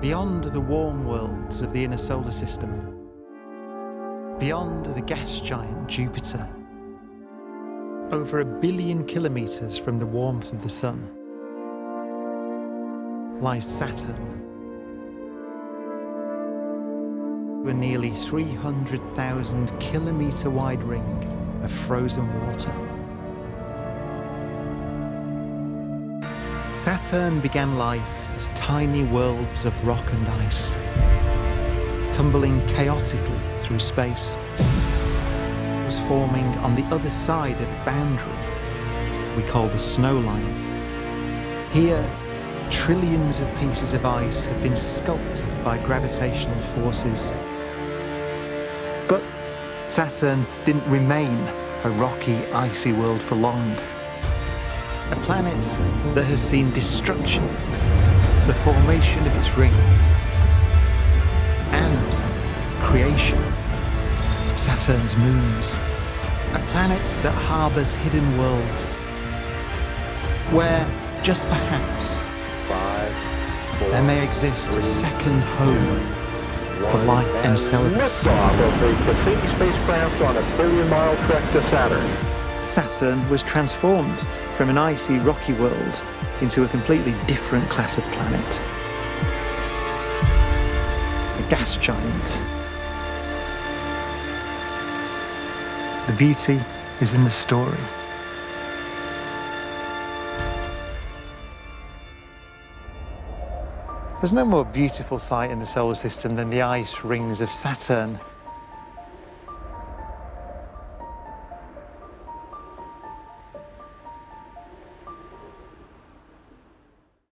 beyond the warm worlds of the inner solar system, beyond the gas giant Jupiter, over 1 billion kilometers from the warmth of the sun, lies Saturn. A nearly 300,000 kilometer wide ring of frozen water. Saturn began life as tiny worlds of rock and ice, tumbling chaotically through space. It was forming on the other side of the boundary we call the snow line. Here, trillions of pieces of ice have been sculpted by gravitational forces. But Saturn didn't remain a rocky, icy world for long. A planet that has seen destruction, the formation of its rings, and creation, Saturn's moons. A planet that harbours hidden worlds, where, just perhaps, there may exist a second home for light and cells. Liftoff of the Cassini spacecraft on a billion-mile trek to Saturn. Saturn was transformed from an icy, rocky world into a completely different class of planet. A gas giant. The beauty is in the story. There's no more beautiful sight in the solar system than the ice rings of Saturn.